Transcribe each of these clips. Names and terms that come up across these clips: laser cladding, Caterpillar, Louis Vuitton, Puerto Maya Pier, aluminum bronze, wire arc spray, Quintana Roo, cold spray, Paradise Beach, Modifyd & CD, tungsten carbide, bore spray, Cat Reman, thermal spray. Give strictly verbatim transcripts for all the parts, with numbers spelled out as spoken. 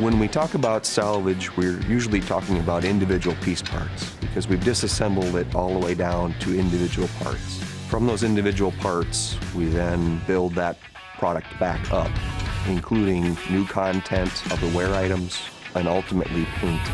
When we talk about salvage, we're usually talking about individual piece parts because we've disassembled it all the way down to individual parts. From those individual parts, we then build that product back up, including new content of the wear items and ultimately paint.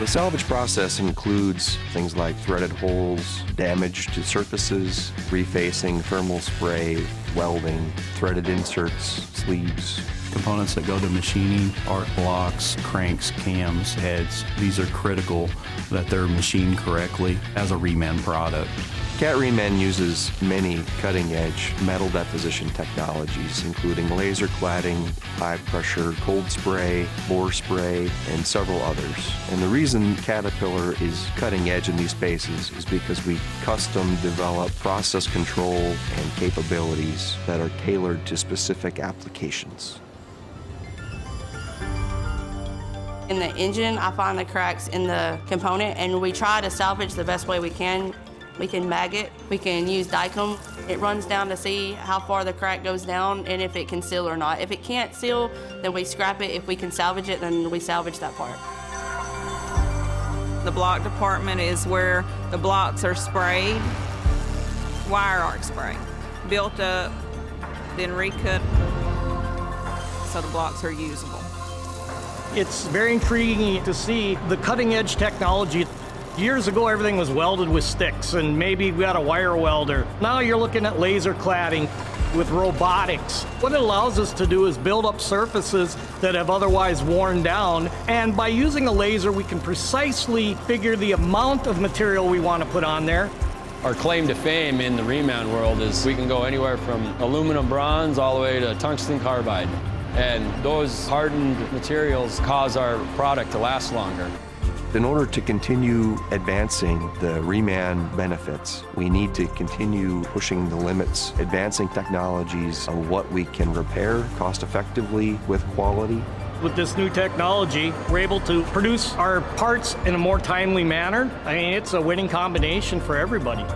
The salvage process includes things like threaded holes, damage to surfaces, refacing, thermal spray, welding, threaded inserts, sleeves. Components that go to machining, arc blocks, cranks, cams, heads, these are critical that they're machined correctly as a reman product. Cat Reman uses many cutting-edge metal deposition technologies, including laser cladding, high-pressure cold spray, bore spray, and several others. And the reason Caterpillar is cutting-edge in these spaces is because we custom-develop process control and capabilities that are tailored to specific applications. In the engine, I find the cracks in the component, and we try to salvage the best way we can. We can mag it, we can use dye comb. It runs down to see how far the crack goes down and if it can seal or not. If it can't seal, then we scrap it. If we can salvage it, then we salvage that part. The block department is where the blocks are sprayed. Wire arc spray, built up, then recut, so the blocks are usable. It's very intriguing to see the cutting-edge technology. Years ago, everything was welded with sticks, and maybe we got a wire welder. Now you're looking at laser cladding with robotics. What it allows us to do is build up surfaces that have otherwise worn down, and by using a laser, we can precisely figure the amount of material we want to put on there. Our claim to fame in the reman world is we can go anywhere from aluminum bronze all the way to tungsten carbide. And those hardened materials cause our product to last longer. In order to continue advancing the reman benefits, we need to continue pushing the limits, advancing technologies on what we can repair cost-effectively with quality. With this new technology, we're able to produce our parts in a more timely manner. I mean, it's a winning combination for everybody.